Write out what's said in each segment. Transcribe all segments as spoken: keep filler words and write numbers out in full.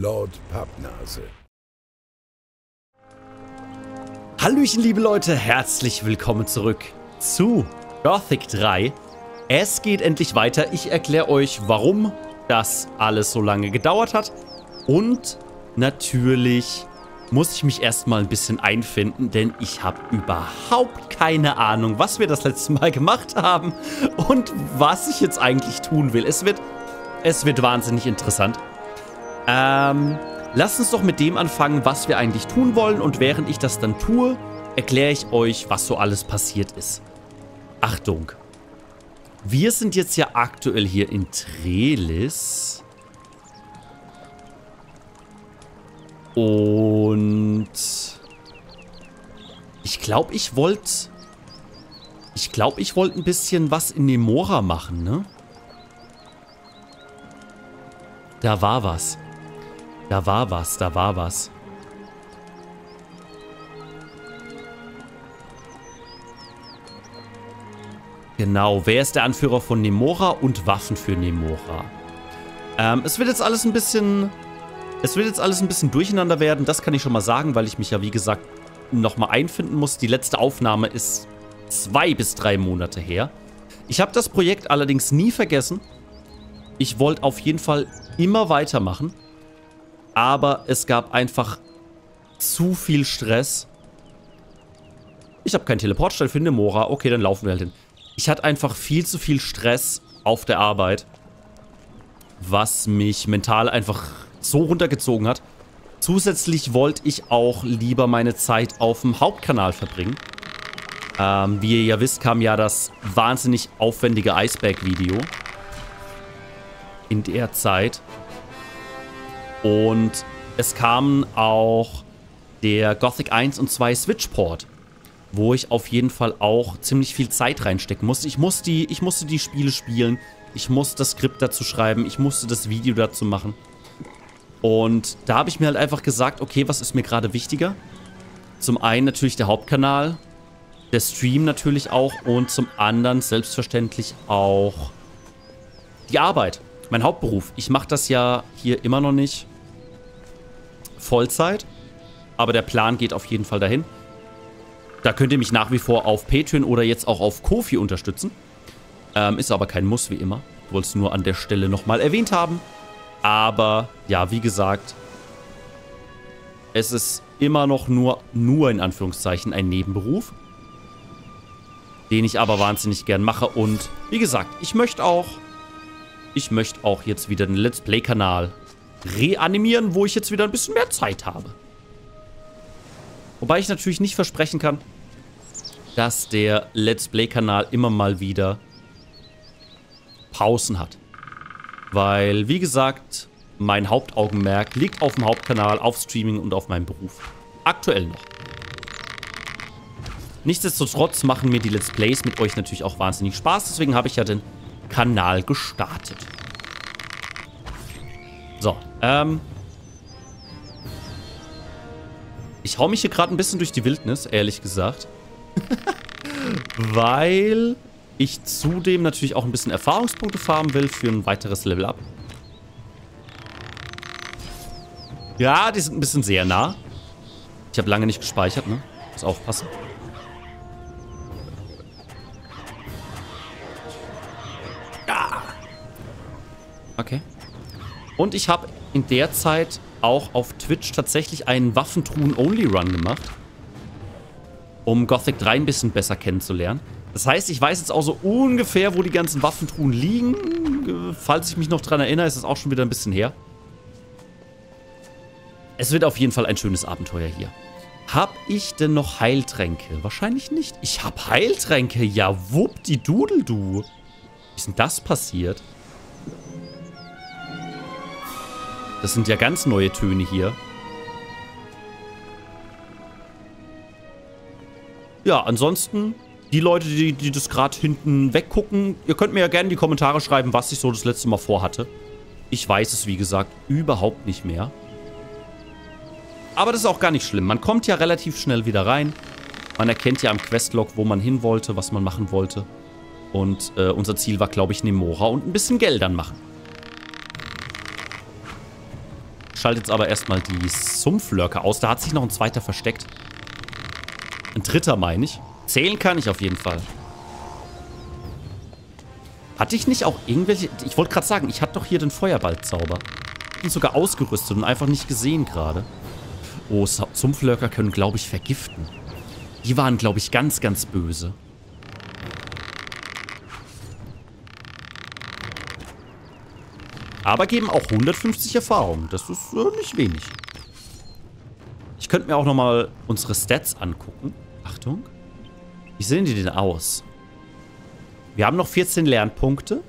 Lord Pappnase. Hallöchen, liebe Leute, herzlich willkommen zurück zu Gothic drei. Es geht endlich weiter. Ich erkläre euch, warum das alles so lange gedauert hat. Und natürlich muss ich mich erstmal ein bisschen einfinden, denn ich habe überhaupt keine Ahnung, was wir das letzte Mal gemacht haben und was ich jetzt eigentlich tun will. Es wird, es wird wahnsinnig interessant. Ähm, lasst uns doch mit dem anfangen, was wir eigentlich tun wollen, und während ich das dann tue, erkläre ich euch, was so alles passiert ist. Achtung! Wir sind jetzt ja aktuell hier in Trelis. Und ich glaube, ich wollte, ich glaube, ich wollte ein bisschen was in Nemora machen, ne? Da war was. Da war was, da war was. Genau, wer ist der Anführer von Nemora und Waffen für Nemora? Ähm, es wird jetzt alles ein bisschen... Es wird jetzt alles ein bisschen durcheinander werden, das kann ich schon mal sagen, weil ich mich ja, wie gesagt, nochmal einfinden muss. Die letzte Aufnahme ist zwei bis drei Monate her. Ich habe das Projekt allerdings nie vergessen. Ich wollte auf jeden Fall immer weitermachen, aber es gab einfach zu viel Stress. Ich habe keinen Teleportstein für Nemora. Okay, dann laufen wir halt hin. Ich hatte einfach viel zu viel Stress auf der Arbeit, was mich mental einfach so runtergezogen hat. Zusätzlich wollte ich auch lieber meine Zeit auf dem Hauptkanal verbringen. Ähm, wie ihr ja wisst, kam ja das wahnsinnig aufwendige Eisberg-Video in der Zeit. Und es kamen auch der Gothic eins und zwei Switchport, wo ich auf jeden Fall auch ziemlich viel Zeit reinstecken musste. Ich musste die, ich musste die Spiele spielen, ich musste das Skript dazu schreiben, ich musste das Video dazu machen. Und da habe ich mir halt einfach gesagt, okay, was ist mir gerade wichtiger? Zum einen natürlich der Hauptkanal, der Stream natürlich auch und zum anderen selbstverständlich auch die Arbeit, mein Hauptberuf. Ich mache das ja hier immer noch nicht Vollzeit, aber der Plan geht auf jeden Fall dahin. Da könnt ihr mich nach wie vor auf Patreon oder jetzt auch auf Kofi unterstützen. Ähm, ist aber kein Muss, wie immer. Ich wollte es nur an der Stelle nochmal erwähnt haben. Aber, ja, wie gesagt, es ist immer noch nur, nur in Anführungszeichen, ein Nebenberuf, den ich aber wahnsinnig gern mache. Und, wie gesagt, ich möchte auch, ich möchte auch jetzt wieder den Let's Play-Kanal reanimieren, wo ich jetzt wieder ein bisschen mehr Zeit habe. Wobei ich natürlich nicht versprechen kann, dass der Let's Play-Kanal immer mal wieder Pausen hat. Weil, wie gesagt, mein Hauptaugenmerk liegt auf dem Hauptkanal, auf Streaming und auf meinem Beruf. Aktuell noch. Nichtsdestotrotz machen mir die Let's Plays mit euch natürlich auch wahnsinnig Spaß. Deswegen habe ich ja den Kanal gestartet. So, ähm... ich hau mich hier gerade ein bisschen durch die Wildnis, ehrlich gesagt. Weil ich zudem natürlich auch ein bisschen Erfahrungspunkte farmen will für ein weiteres Level-Up. Ja, die sind ein bisschen sehr nah. Ich habe lange nicht gespeichert, ne? Muss aufpassen. Ja. Okay. Und ich habe in der Zeit auch auf Twitch tatsächlich einen Waffentruhen-Only-Run gemacht, um Gothic drei ein bisschen besser kennenzulernen. Das heißt, ich weiß jetzt auch so ungefähr, wo die ganzen Waffentruhen liegen. Falls ich mich noch dran erinnere, ist das auch schon wieder ein bisschen her. Es wird auf jeden Fall ein schönes Abenteuer hier. Hab ich denn noch Heiltränke? Wahrscheinlich nicht. Ich hab Heiltränke. Ja, wuppdidudeldu. Wie ist denn das passiert? Das sind ja ganz neue Töne hier. Ja, ansonsten... die Leute, die, die das gerade hinten weggucken, ihr könnt mir ja gerne in die Kommentare schreiben, was ich so das letzte Mal vorhatte. Ich weiß es, wie gesagt, überhaupt nicht mehr. Aber das ist auch gar nicht schlimm. Man kommt ja relativ schnell wieder rein. Man erkennt ja am Questlog, wo man hin wollte, was man machen wollte. Und äh, unser Ziel war, glaube ich, Nemora und ein bisschen Geldern machen. Schalte jetzt aber erstmal die Sumpflurker aus. Da hat sich noch ein zweiter versteckt. Ein dritter, meine ich. Zählen kann ich auf jeden Fall. Hatte ich nicht auch irgendwelche... Ich wollte gerade sagen, ich hatte doch hier den Feuerballzauber. Ich bin sogar ausgerüstet und einfach nicht gesehen gerade. Oh, Sumpflurker können, glaube ich, vergiften. Die waren, glaube ich, ganz, ganz böse. Aber geben auch hundertfünfzig Erfahrung. Das ist äh, nicht wenig. Ich könnte mir auch nochmal unsere Stats angucken. Achtung. Wie sehen die denn aus? Wir haben noch vierzehn Lernpunkte.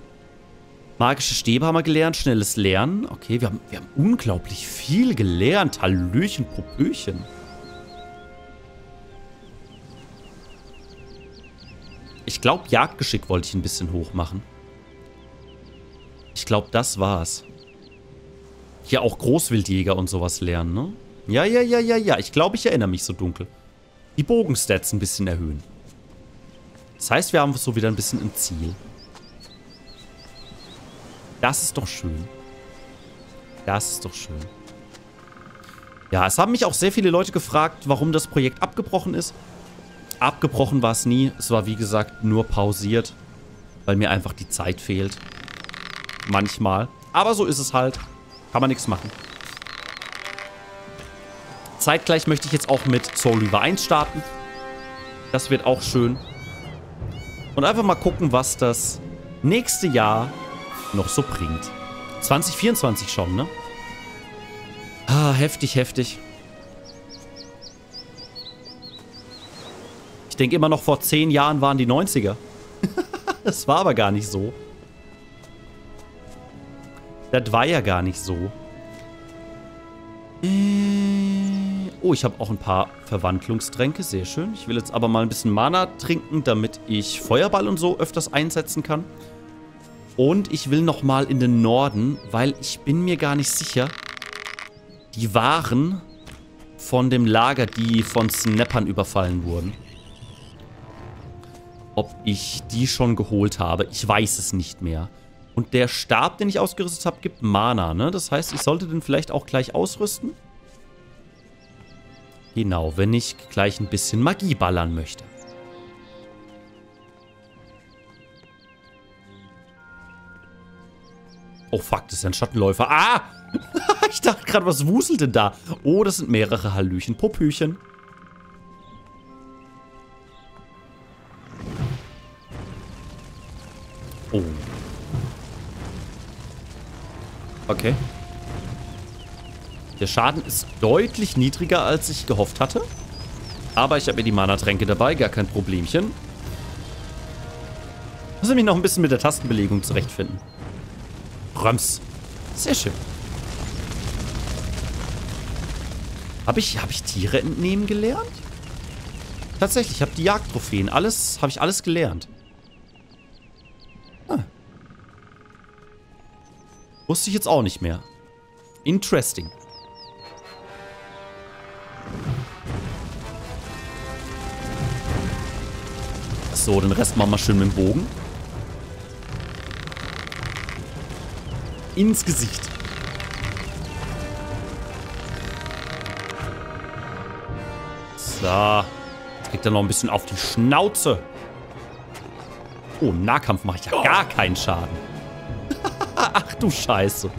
Magische Stäbe haben wir gelernt. Schnelles Lernen. Okay, wir haben, wir haben unglaublich viel gelernt. Hallöchen, Popöchen. Ich glaube, Jagdgeschick wollte ich ein bisschen hoch machen. Ich glaube, das war's. Hier auch Großwildjäger und sowas lernen, ne? Ja, ja, ja, ja, ja. Ich glaube, ich erinnere mich so dunkel. Die Bogenstats ein bisschen erhöhen. Das heißt, wir haben so wieder ein bisschen im Ziel. Das ist doch schön. Das ist doch schön. Ja, es haben mich auch sehr viele Leute gefragt, warum das Projekt abgebrochen ist. Abgebrochen war es nie. Es war, wie gesagt, nur pausiert, weil mir einfach die Zeit fehlt. Manchmal. Aber so ist es halt. Kann man nichts machen. Zeitgleich möchte ich jetzt auch mit Soul Reaver eins starten. Das wird auch schön. Und einfach mal gucken, was das nächste Jahr noch so bringt. zwanzig vierundzwanzig schon, ne? Ah, heftig, heftig. Ich denke immer noch, vor zehn Jahren waren die neunziger. Das war aber gar nicht so. Das war ja gar nicht so. Oh, ich habe auch ein paar Verwandlungstränke. Sehr schön. Ich will jetzt aber mal ein bisschen Mana trinken, damit ich Feuerball und so öfters einsetzen kann. Und ich will nochmal in den Norden, weil ich bin mir gar nicht sicher. Die Waren von dem Lager, die von Snappern überfallen wurden. Ob ich die schon geholt habe. Ich weiß es nicht mehr. Und der Stab, den ich ausgerüstet habe, gibt Mana, ne? Das heißt, ich sollte den vielleicht auch gleich ausrüsten. Genau, wenn ich gleich ein bisschen Magie ballern möchte. Oh, fuck, das ist ein Schattenläufer. Ah! Ich dachte gerade, was wuselt denn da? Oh, das sind mehrere Hallöchen, Popüchen. Oh. Okay. Der Schaden ist deutlich niedriger, als ich gehofft hatte. Aber ich habe mir die Mana-Tränke dabei, gar kein Problemchen. Muss ich mich noch ein bisschen mit der Tastenbelegung zurechtfinden. Röms. Sehr schön. Habe ich, hab ich Tiere entnehmen gelernt? Tatsächlich, ich habe die Jagdtrophäen. Alles, habe ich alles gelernt. Wusste ich jetzt auch nicht mehr. Interesting. So, den Rest machen wir schön mit dem Bogen. Ins Gesicht. So. Jetzt kriegt er noch ein bisschen auf die Schnauze. Oh, im Nahkampf mache ich ja gar keinen Schaden. Ach du Scheiße.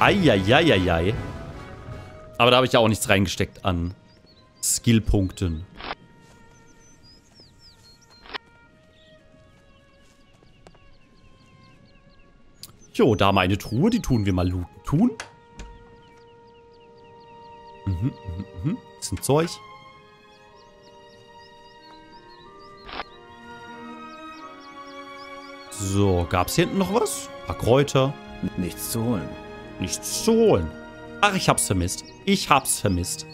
Eieieiei. Aber da habe ich ja auch nichts reingesteckt an Skillpunkten. Jo, da haben wir eine Truhe, die tun wir mal looten. Tun. Mhm, mhm, mhm. Bisschen Zeug. So, gab es hier hinten noch was? Ein paar Kräuter. Nichts zu holen. Nichts zu holen. Ach, ich hab's vermisst. Ich hab's vermisst.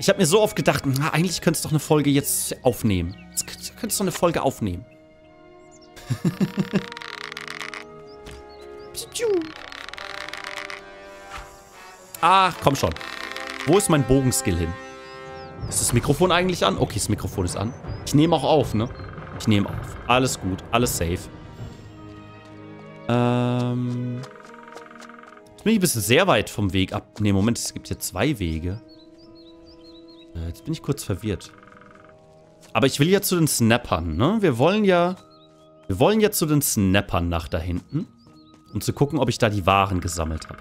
Ich hab mir so oft gedacht, na, eigentlich könntest du doch eine Folge jetzt aufnehmen. Jetzt könntest du doch eine Folge aufnehmen. Ach, komm schon. Wo ist mein Bogenskill hin? Ist das Mikrofon eigentlich an? Okay, das Mikrofon ist an. Ich nehme auch auf, ne? Ich nehme auf. Alles gut. Alles safe. Ähm. Jetzt bin ich ein bisschen sehr weit vom Weg ab. Ne, Moment, es gibt hier zwei Wege. Äh, jetzt bin ich kurz verwirrt. Aber ich will ja zu den Snappern, ne? Wir wollen ja... Wir wollen ja zu den Snappern nach da hinten. Um zu gucken, ob ich da die Waren gesammelt habe.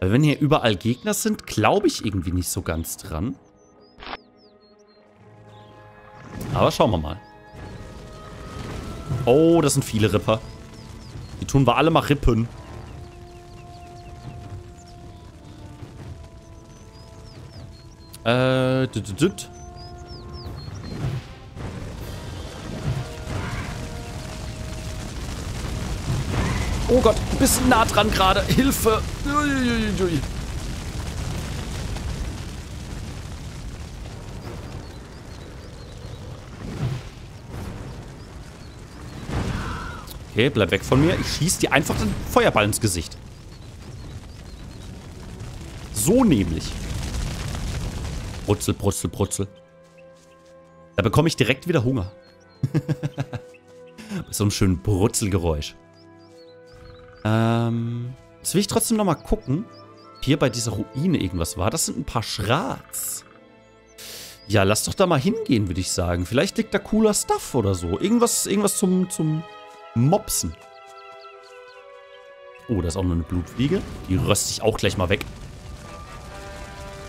Weil wenn hier überall Gegner sind, glaube ich irgendwie nicht so ganz dran. Aber schauen wir mal. Oh, das sind viele Ripper. Die tun wir alle mal rippen. Äh, d -d -d -d. Oh Gott, ein bisschen nah dran gerade. Hilfe! Uiuiui. Okay, bleib weg von mir. Ich schieß dir einfach den Feuerball ins Gesicht. So nämlich. Brutzel, brutzel, brutzel. Da bekomme ich direkt wieder Hunger. Mit so einem schönen Brutzelgeräusch. Ähm, jetzt will ich trotzdem nochmal gucken, ob hier bei dieser Ruine irgendwas war. Das sind ein paar Schrats. Ja, lass doch da mal hingehen, würde ich sagen. Vielleicht liegt da cooler Stuff oder so. Irgendwas, irgendwas zum, zum Mopsen. Oh, da ist auch noch eine Blutfliege. Die röste ich auch gleich mal weg.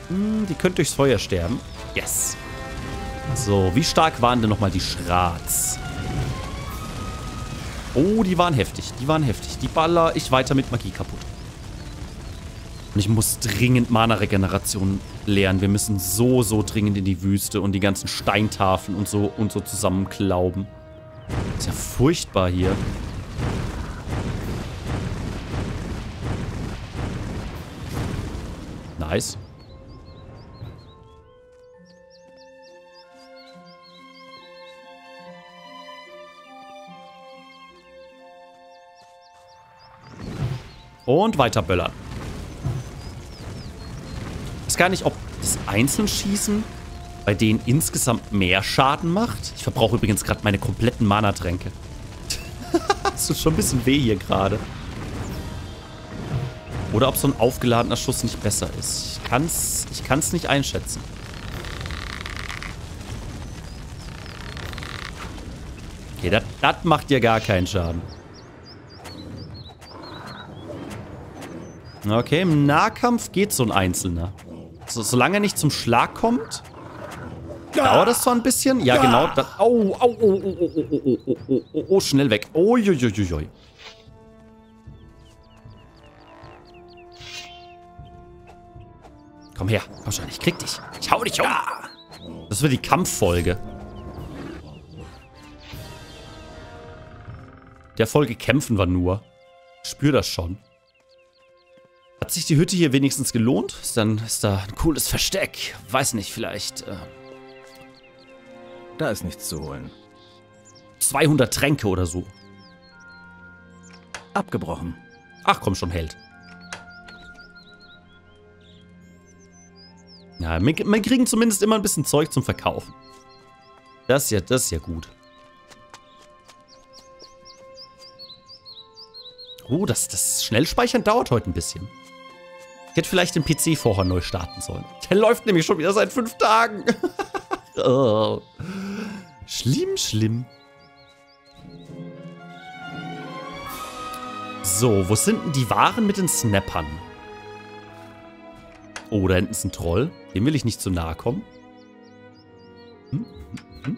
Hm, die könnte durchs Feuer sterben. Yes. So, wie stark waren denn nochmal die Schrats? Oh, die waren heftig, die waren heftig. Die baller ich weiter mit Magie kaputt. Und ich muss dringend Mana-Regeneration lernen. Wir müssen so, so dringend in die Wüste und die ganzen Steintafeln und so und so zusammenklauben. Ist ja furchtbar hier. Nice. Und weiter böllern. Ich weiß gar nicht, ob das Einzelschießen bei denen insgesamt mehr Schaden macht. Ich verbrauche übrigens gerade meine kompletten Mana-Tränke. Das tut schon ein bisschen weh hier gerade. Oder ob so ein aufgeladener Schuss nicht besser ist. Ich kann's, ich kann's nicht einschätzen. Okay, das macht dir gar keinen Schaden. Okay, im Nahkampf geht so ein Einzelner. So, solange er nicht zum Schlag kommt, dauert das so ein bisschen. Ja, genau. Au, au, oh, oh, oh, oh, oh, oh, oh, oh, oh, schnell weg. Oi, oi, oi, oi. Komm her, komm schon, ich krieg dich. Ich hau dich um. Das wird die Kampffolge. Der Folge kämpfen wir nur. Ich spür das schon. Hat sich die Hütte hier wenigstens gelohnt? Dann ist da ein cooles Versteck. Weiß nicht, vielleicht... Äh, da ist nichts zu holen. zweihundert Tränke oder so. Abgebrochen. Ach komm schon, Held. Ja, wir, wir kriegen zumindest immer ein bisschen Zeug zum Verkaufen. Das ist ja, das ist ja gut. Oh, das, das Schnellspeichern dauert heute ein bisschen. Ich hätte vielleicht den P C vorher neu starten sollen. Der läuft nämlich schon wieder seit fünf Tagen. Oh. Schlimm, schlimm. So, wo sind denn die Waren mit den Snappern? Oh, da hinten ist ein Troll. Dem will ich nicht zu nahe kommen. Hm, hm, hm.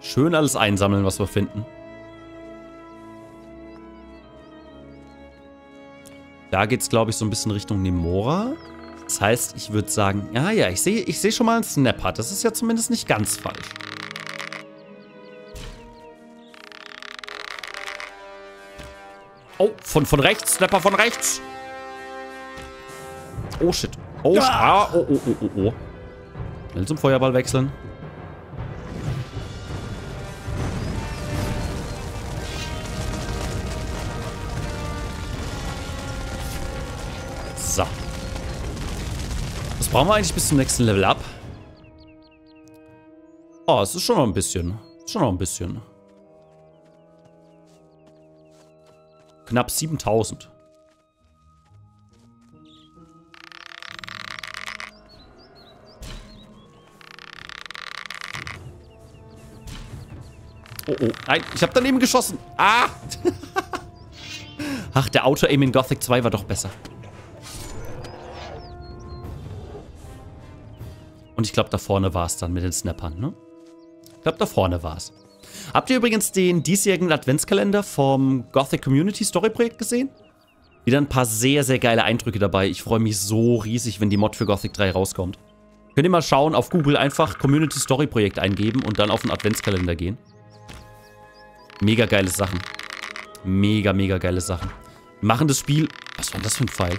Schön alles einsammeln, was wir finden. Da geht's, glaube ich, so ein bisschen Richtung Nemora. Das heißt, ich würde sagen, ah ja, ich sehe ich sehe schon mal einen Snapper. Das ist ja zumindest nicht ganz falsch. Oh, von, von rechts, Snapper von rechts. Oh, shit. Oh, ah, oh, oh, oh, oh, oh. Schnell zum Feuerball wechseln. So. Was brauchen wir eigentlich bis zum nächsten Level ab? Oh, es ist schon noch ein bisschen. Schon noch ein bisschen. Knapp siebentausend. Oh, oh. Nein, ich habe daneben geschossen. Ah! Ach, der Auto-Aim in Gothic zwei war doch besser. Und ich glaube, da vorne war es dann mit den Snappern, ne? Ich glaube, da vorne war es. Habt ihr übrigens den diesjährigen Adventskalender vom Gothic Community Story Projekt gesehen? Wieder ein paar sehr, sehr geile Eindrücke dabei. Ich freue mich so riesig, wenn die Mod für Gothic drei rauskommt. Könnt ihr mal schauen, auf Google einfach Community Story Projekt eingeben und dann auf den Adventskalender gehen. Mega geile Sachen. Mega, mega geile Sachen. Die machen das Spiel... Was war das für ein Pfeil?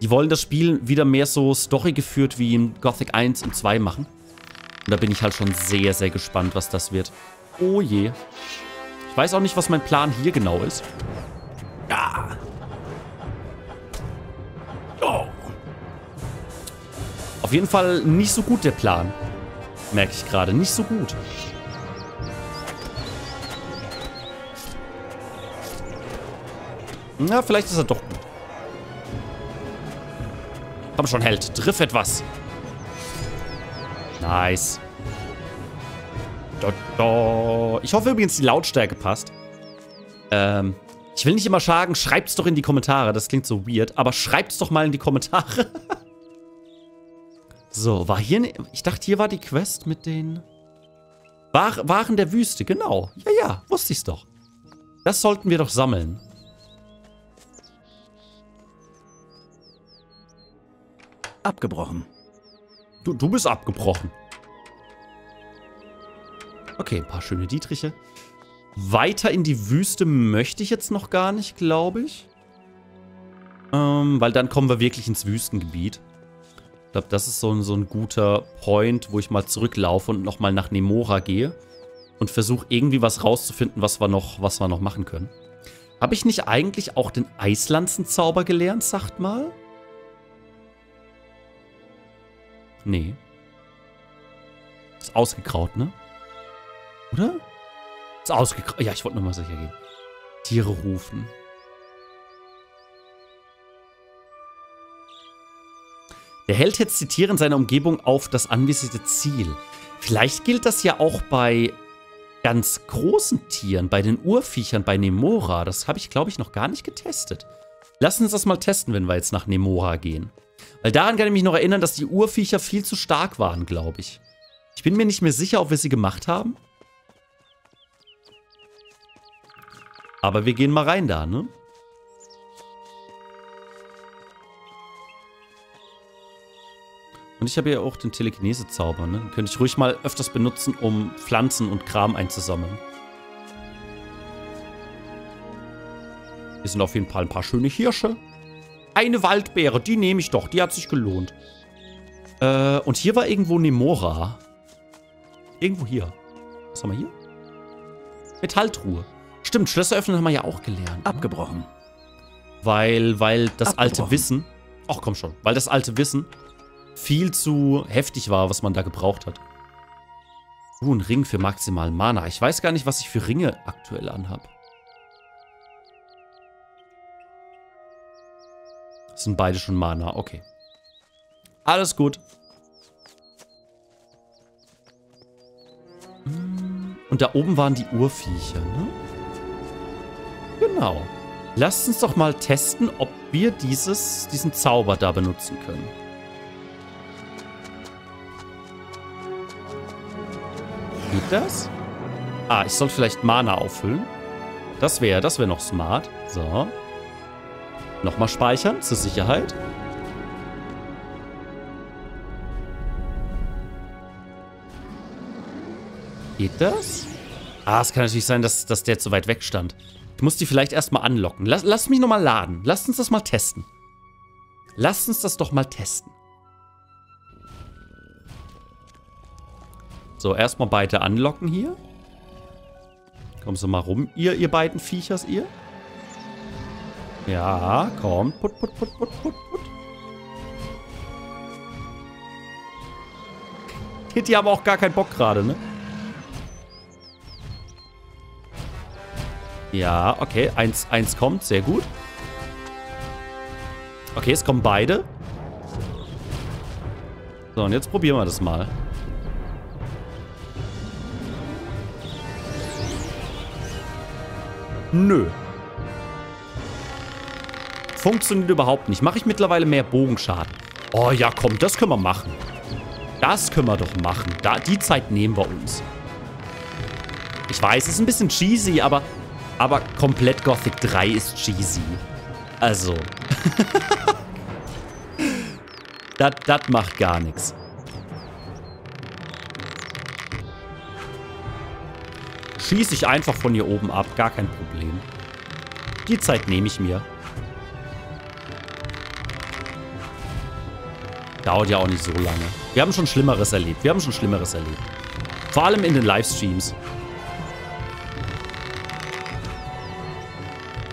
Die wollen das Spiel wieder mehr so Story geführt wie in Gothic eins und zwei machen. Und da bin ich halt schon sehr, sehr gespannt, was das wird. Oh je. Ich weiß auch nicht, was mein Plan hier genau ist. Ah. Oh. Auf jeden Fall nicht so gut der Plan. Merke ich gerade. Nicht so gut. Na, vielleicht ist er doch gut. Komm schon, Held. Triff etwas. Nice. Ich hoffe übrigens, die Lautstärke passt. Ähm, ich will nicht immer sagen, schreibt's doch in die Kommentare. Das klingt so weird, aber schreibt's doch mal in die Kommentare. So, war hier... Ne, ich dachte, hier war die Quest mit den... War, Waren der Wüste, genau. Ja, ja, wusste ich's doch. Das sollten wir doch sammeln. Abgebrochen. Du, du bist abgebrochen. Okay, ein paar schöne Dietriche. Weiter in die Wüste möchte ich jetzt noch gar nicht, glaube ich. Ähm, weil dann kommen wir wirklich ins Wüstengebiet. Ich glaube, das ist so ein, so ein guter Point, wo ich mal zurücklaufe und nochmal nach Nemora gehe. Und versuche irgendwie was rauszufinden, was wir noch, was wir noch machen können. Habe ich nicht eigentlich auch den Eislanzenzauber gelernt, sagt mal? Nee. Ist ausgegraut, ne? Oder? Ist ausgegraut. Ja, ich wollte nochmal sicher gehen. Tiere rufen. Der Held hetzt die Tiere in seiner Umgebung auf das anvisierte Ziel. Vielleicht gilt das ja auch bei ganz großen Tieren, bei den Urviechern, bei Nemora. Das habe ich, glaube ich, noch gar nicht getestet. Lass uns das mal testen, wenn wir jetzt nach Nemora gehen. Weil daran kann ich mich noch erinnern, dass die Urviecher viel zu stark waren, glaube ich. Ich bin mir nicht mehr sicher, ob wir sie gemacht haben. Aber wir gehen mal rein da, ne? Und ich habe ja auch den Telekinese-Zauber, ne? Den könnte ich ruhig mal öfters benutzen, um Pflanzen und Kram einzusammeln. Hier sind auf jeden Fall ein paar schöne Hirsche. Eine Waldbeere, die nehme ich doch. Die hat sich gelohnt. Äh, und hier war irgendwo Nemora. Irgendwo hier. Was haben wir hier? Metalltruhe. Stimmt, Schlösser öffnen haben wir ja auch gelernt. Abgebrochen. Ne? Weil, weil das alte Wissen... Ach, komm schon. Weil das alte Wissen viel zu heftig war, was man da gebraucht hat. Uh, ein Ring für maximalen Mana. Ich weiß gar nicht, was ich für Ringe aktuell anhab. Sind beide schon Mana, okay. Alles gut. Und da oben waren die Urviecher, ne? Genau. Lasst uns doch mal testen, ob wir dieses, diesen Zauber da benutzen können. Geht das? Ah, ich sollte vielleicht Mana auffüllen. Das wäre, das wäre noch smart. So. Nochmal speichern, zur Sicherheit. Geht das? Ah, es kann natürlich sein, dass, dass der zu weit weg stand. Ich muss die vielleicht erstmal anlocken. Lass, lass mich nochmal laden. Lasst uns das mal testen. Lasst uns das doch mal testen. So, erstmal beide anlocken hier. Kommst du mal rum, ihr, ihr beiden Viechers, ihr? Ja, komm. Put, put, put, put, put, put. Die haben auch gar keinen Bock gerade, ne? Ja, okay. Eins, eins kommt. Sehr gut. Okay, es kommen beide. So, und jetzt probieren wir das mal. Nö. Funktioniert überhaupt nicht. Mache ich mittlerweile mehr Bogenschaden? Oh ja, komm, das können wir machen. Das können wir doch machen. Da, die Zeit nehmen wir uns. Ich weiß, es ist ein bisschen cheesy, aber, aber komplett Gothic drei ist cheesy. Also. Das, das macht gar nichts. Schieße ich einfach von hier oben ab. Gar kein Problem. Die Zeit nehme ich mir. Dauert ja auch nicht so lange. Wir haben schon Schlimmeres erlebt. Wir haben schon Schlimmeres erlebt. Vor allem in den Livestreams.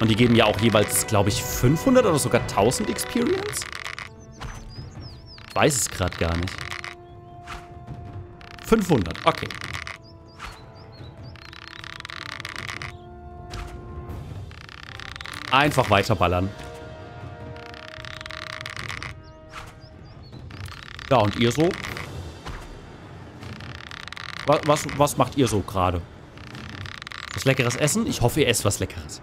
Und die geben ja auch jeweils, glaube ich, fünfhundert oder sogar tausend Experience? Ich weiß es gerade gar nicht. fünfhundert, okay. Einfach weiterballern. Ja, und ihr so? Was, was, was macht ihr so gerade? Was Leckeres essen? Ich hoffe, ihr esst was Leckeres.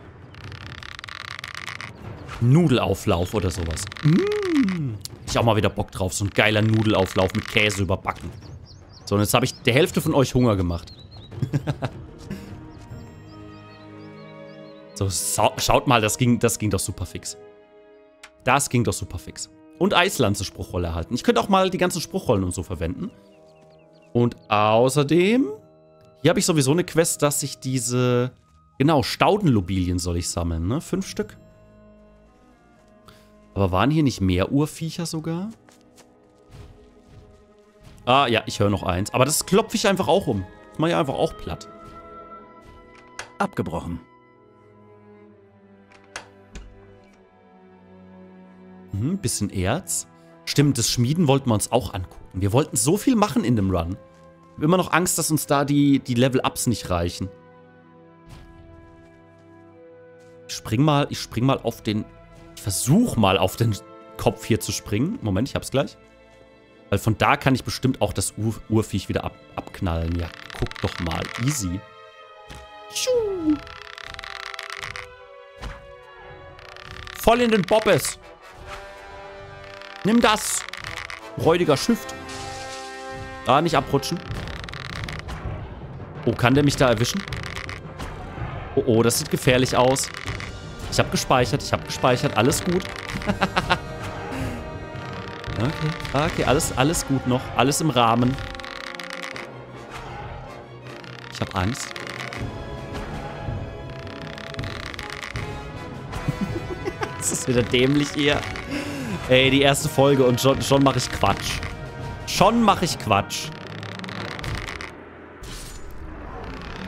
Nudelauflauf oder sowas. Mm. Ich auch mal wieder Bock drauf. So ein geiler Nudelauflauf mit Käse überbacken. So, und jetzt habe ich der Hälfte von euch Hunger gemacht. So, schaut mal, das ging, das ging doch super fix. Das ging doch super fix. Und Eislanze Spruchrolle erhalten. Ich könnte auch mal die ganzen Spruchrollen und so verwenden. Und außerdem... Hier habe ich sowieso eine Quest, dass ich diese... Genau, Staudenlobilien soll ich sammeln, ne? Fünf Stück. Aber waren hier nicht mehr Urviecher sogar? Ah, ja, ich höre noch eins. Aber das klopfe ich einfach auch um. Das mache ich einfach auch platt. Abgebrochen. Mhm, bisschen Erz. Stimmt, das Schmieden wollten wir uns auch angucken. Wir wollten so viel machen in dem Run. Ich habe immer noch Angst, dass uns da die, die Level-Ups nicht reichen. Ich spring mal, ich spring mal auf den... Ich versuche mal auf den Kopf hier zu springen. Moment, ich hab's gleich. Weil von da kann ich bestimmt auch das Ur Urviech wieder ab abknallen. Ja, guck doch mal. Easy. Tschuh. Voll in den Bobbes. Nimm das. Räudiger Shift. Ah, nicht abrutschen. Oh, kann der mich da erwischen? Oh, oh, das sieht gefährlich aus. Ich habe gespeichert, ich habe gespeichert, alles gut. Okay, okay, alles, alles gut noch, alles im Rahmen. Ich habe Angst. Das ist wieder dämlich hier. Ey, die erste Folge und schon, schon mache ich Quatsch. Schon mache ich Quatsch.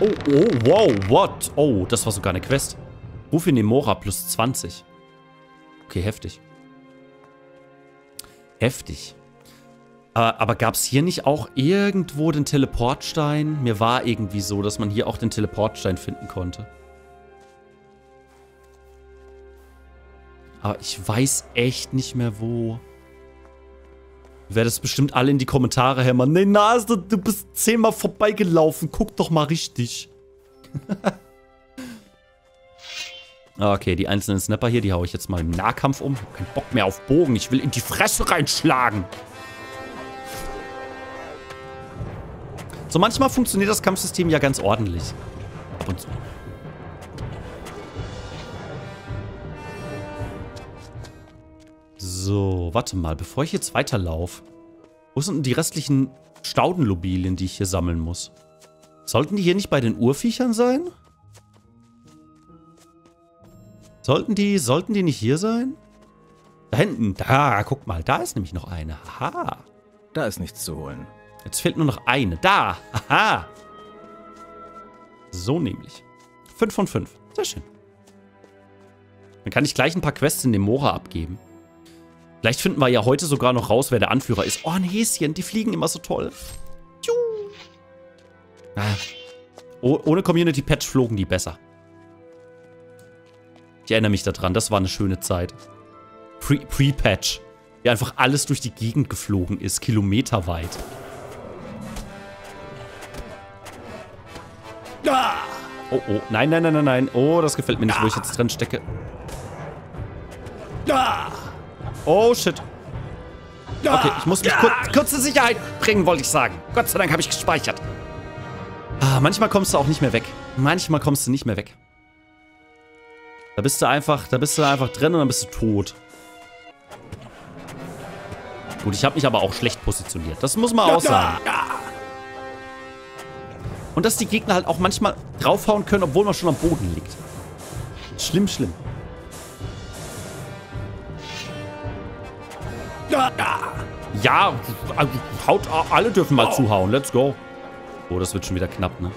Oh, oh, wow, what? Oh, das war sogar eine Quest. Ruf in Nemora plus zwanzig. Okay, heftig. Heftig. Äh, aber gab es hier nicht auch irgendwo den Teleportstein? Mir war irgendwie so, dass man hier auch den Teleportstein finden konnte. Aber ich weiß echt nicht mehr wo. Werdet es bestimmt alle in die Kommentare hämmern. Nee, Nase, du bist zehnmal vorbeigelaufen. Guck doch mal richtig. Okay, die einzelnen Snapper hier, die haue ich jetzt mal im Nahkampf um. Ich habe keinen Bock mehr auf Bogen. Ich will in die Fresse reinschlagen. So, manchmal funktioniert das Kampfsystem ja ganz ordentlich. Ab und zu. So, warte mal. Bevor ich jetzt weiterlaufe. Wo sind denn die restlichen Staudenlobilien, die ich hier sammeln muss? Sollten die hier nicht bei den Urviechern sein? Sollten die, sollten die nicht hier sein? Da hinten, da, guck mal, da ist nämlich noch eine. Haha. Da ist nichts zu holen. Jetzt fehlt nur noch eine. Da, haha. So nämlich. fünf von fünf. Sehr schön. Dann kann ich gleich ein paar Quests in Nemora abgeben. Vielleicht finden wir ja heute sogar noch raus, wer der Anführer ist. Oh, ein Häschen, die fliegen immer so toll. Tju. Ah. Oh, ohne Community Patch flogen die besser. Ich erinnere mich daran, das war eine schöne Zeit. Pre-Patch. Wie einfach alles durch die Gegend geflogen ist, kilometerweit. Oh, oh, nein, nein, nein, nein, nein. Oh, das gefällt mir nicht, wo ich jetzt drin stecke. Oh, shit. Okay, ich muss mich kur kurz in Sicherheit bringen, wollte ich sagen. Gott sei Dank habe ich gespeichert. Ah, manchmal kommst du auch nicht mehr weg. Manchmal kommst du nicht mehr weg. Da bist du einfach, da bist du einfach drin und dann bist du tot. Gut, ich habe mich aber auch schlecht positioniert. Das muss man auch sagen. Und dass die Gegner halt auch manchmal draufhauen können, obwohl man schon am Boden liegt. Schlimm, schlimm. Ja, haut, alle dürfen mal zuhauen. Let's go. Oh, das wird schon wieder knapp, ne?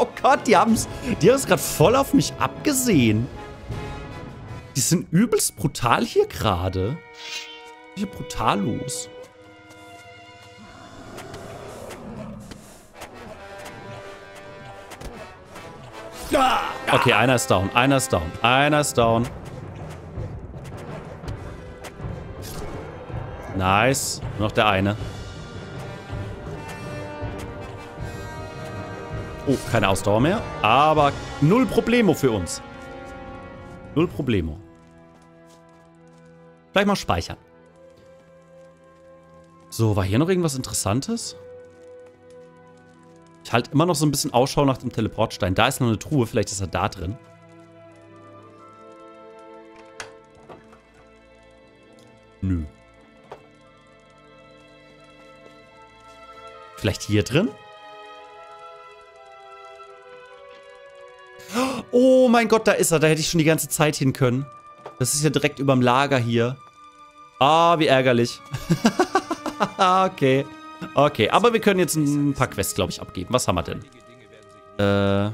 Oh Gott, die haben es die haben's gerade voll auf mich abgesehen. Die sind übelst brutal hier gerade. Hier brutal los. Okay, einer ist down, einer ist down, einer ist down. Nice. Nur noch der eine. Oh, keine Ausdauer mehr. Aber null Problemo für uns. Null Problemo. Gleich mal speichern. So, war hier noch irgendwas Interessantes? Ich halte immer noch so ein bisschen Ausschau nach dem Teleportstein. Da ist noch eine Truhe, vielleicht ist er da drin. Nö. Vielleicht hier drin? Oh mein Gott, da ist er. Da hätte ich schon die ganze Zeit hin können. Das ist ja direkt überm Lager hier. Ah, wie ärgerlich. Okay. Okay, aber wir können jetzt ein paar Quests, glaube ich, abgeben. Was haben wir denn? Äh,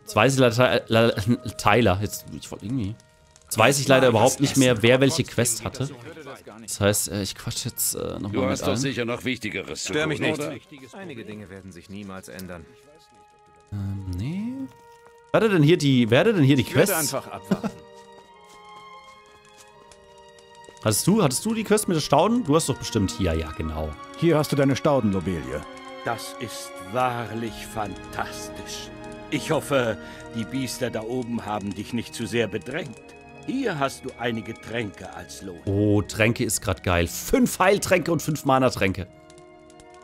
jetzt weiß ich leider... Tyler, jetzt... Ich wollte irgendwie... Jetzt weiß ich leider überhaupt nicht mehr, wer welche Quest hatte. Das heißt, ich quatsch jetzt äh, nochmal mit allen. Du hast doch sicher noch Wichtigeres zu tun, mich nicht. Einige Dinge werden sich niemals ändern. Ähm, nee... Wer hat denn hier die... Wer hat denn hier die Quest? Einfach abwarten. Hattest du, hattest du die Quest mit den Stauden? Du hast doch bestimmt hier, ja, genau. Hier hast du deine Staudenlobelie. Das ist wahrlich fantastisch. Ich hoffe, die Biester da oben haben dich nicht zu sehr bedrängt. Hier hast du einige Tränke als Lohn. Oh, Tränke ist gerade geil. Fünf Heiltränke und fünf Mana-Tränke.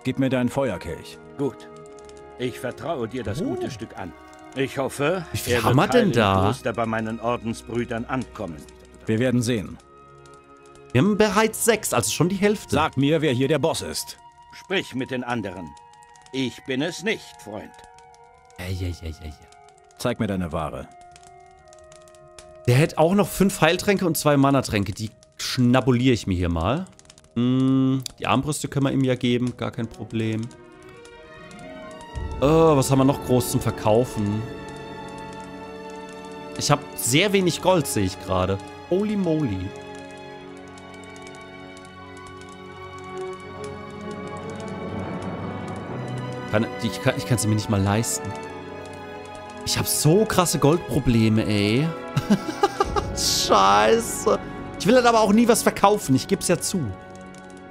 Gib mir deinen Feuerkelch. Gut. Ich vertraue dir das oh. gute Stück an. Ich hoffe, wie er wird denn da? Kloster bei meinen Ordensbrüdern ankommen. Wir werden sehen. Wir haben bereits sechs, also schon die Hälfte. Sag mir, wer hier der Boss ist. Sprich mit den anderen. Ich bin es nicht, Freund. Ja, ja, ja, ja, ja. Zeig mir deine Ware. Der hätte auch noch fünf Heiltränke und zwei Mana-Tränke. Die schnabuliere ich mir hier mal. Hm, die Armbrüste können wir ihm ja geben. Gar kein Problem. Oh, was haben wir noch groß zum Verkaufen? Ich habe sehr wenig Gold, sehe ich gerade. Holy moly. Kann, ich kann, ich kann sie mir nicht mal leisten. Ich habe so krasse Goldprobleme, ey. Scheiße. Ich will halt aber auch nie was verkaufen. Ich gebe es ja zu.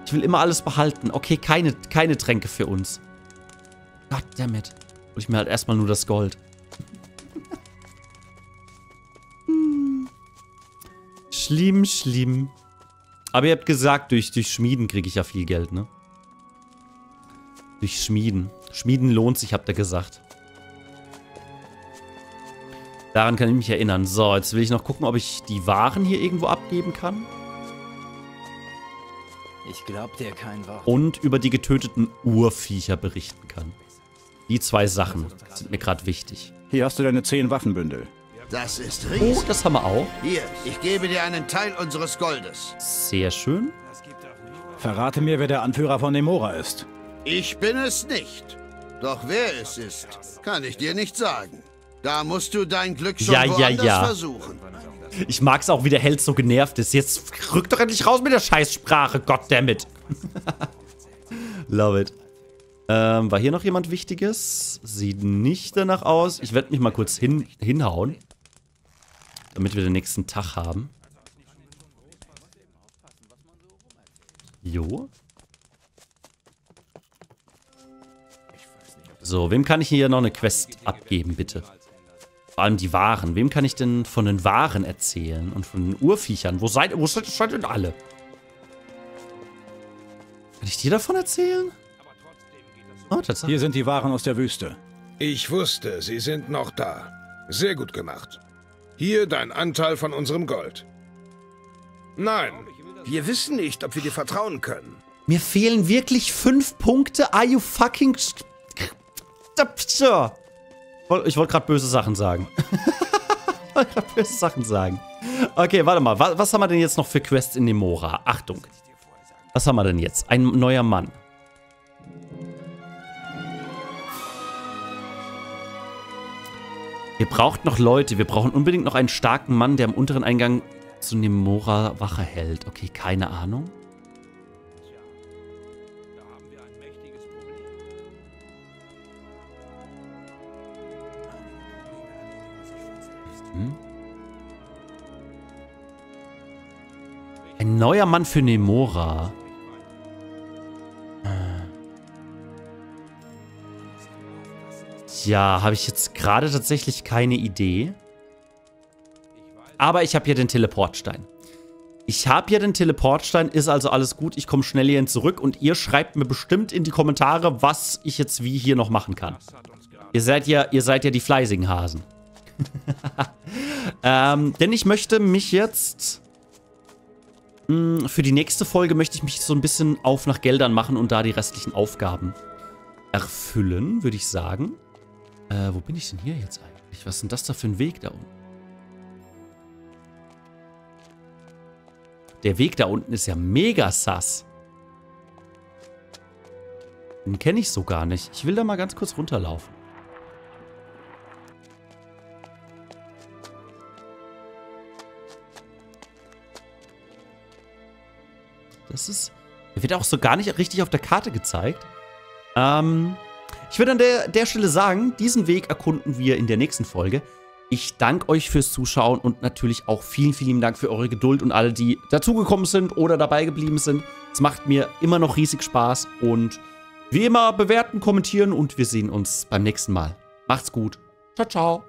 Ich will immer alles behalten. Okay, keine, keine Tränke für uns. Goddammit. Hol ich mir halt erstmal nur das Gold. Hm. Schlimm, schlimm. Aber ihr habt gesagt, durch, durch Schmieden kriege ich ja viel Geld, ne? Durch Schmieden. Schmieden lohnt sich, habt ihr gesagt. Daran kann ich mich erinnern. So, jetzt will ich noch gucken, ob ich die Waren hier irgendwo abgeben kann. Ich glaub dir kein Wort. Und über die getöteten Urviecher berichten kann. Die zwei Sachen sind mir gerade wichtig. Hier hast du deine zehn Waffenbündel. Das ist riesig. Oh, das haben wir auch. Hier, ich gebe dir einen Teil unseres Goldes. Sehr schön. Verrate mir, wer der Anführer von Nemora ist. Ich bin es nicht. Doch wer es ist, kann ich dir nicht sagen. Da musst du dein Glück schon ja, ja, ja. versuchen. Ich mag's auch, wie der Held so genervt ist. Jetzt rück doch endlich raus mit der Scheißsprache, goddammit. Love it. Ähm, war hier noch jemand Wichtiges? Sieht nicht danach aus. Ich werde mich mal kurz hin, hinhauen. damit wir den nächsten Tag haben. Jo. So, wem kann ich hier noch eine Quest abgeben, bitte? Vor allem die Waren. Wem kann ich denn von den Waren erzählen? Und von den Urviechern? Wo seid ihr? Wo seid ihr denn alle? Kann ich dir davon erzählen? Oh, tatsächlich. Hier sind die Waren aus der Wüste. Ich wusste, sie sind noch da. Sehr gut gemacht. Hier dein Anteil von unserem Gold. Nein, wir wissen nicht, ob wir dir vertrauen können. Mir fehlen wirklich fünf Punkte? Are you fucking... Ich wollte gerade böse Sachen sagen. Ich wollte gerade böse Sachen sagen. Okay, warte mal. Was, was haben wir denn jetzt noch für Quests in Nemora? Achtung. Was haben wir denn jetzt? Ein neuer Mann. Wir brauchen noch Leute. Wir brauchen unbedingt noch einen starken Mann, der am unteren Eingang zu Nemora Wache hält. Okay, keine Ahnung. Hm? Ein neuer Mann für Nemora. Ja, habe ich jetzt gerade tatsächlich keine Idee. Aber ich habe hier den Teleportstein. Ich habe hier den Teleportstein, ist also alles gut. Ich komme schnell hierhin zurück und ihr schreibt mir bestimmt in die Kommentare, was ich jetzt wie hier noch machen kann. Ihr seid ja, ihr seid ja die fleißigen Hasen. ähm, denn ich möchte mich jetzt... Mh, für die nächste Folge möchte ich mich so ein bisschen auf nach Geldern machen und da die restlichen Aufgaben erfüllen, würde ich sagen. Äh, wo bin ich denn hier jetzt eigentlich? Was ist denn das da für ein Weg da unten? Der Weg da unten ist ja mega sass. Den kenne ich so gar nicht. Ich will da mal ganz kurz runterlaufen. Das ist... Der wird auch so gar nicht richtig auf der Karte gezeigt. Ähm... Ich würde an der, der Stelle sagen, diesen Weg erkunden wir in der nächsten Folge. Ich danke euch fürs Zuschauen und natürlich auch vielen, vielen Dank für eure Geduld und alle, die dazugekommen sind oder dabei geblieben sind. Es macht mir immer noch riesig Spaß und wie immer bewerten, kommentieren und wir sehen uns beim nächsten Mal. Macht's gut. Ciao, ciao.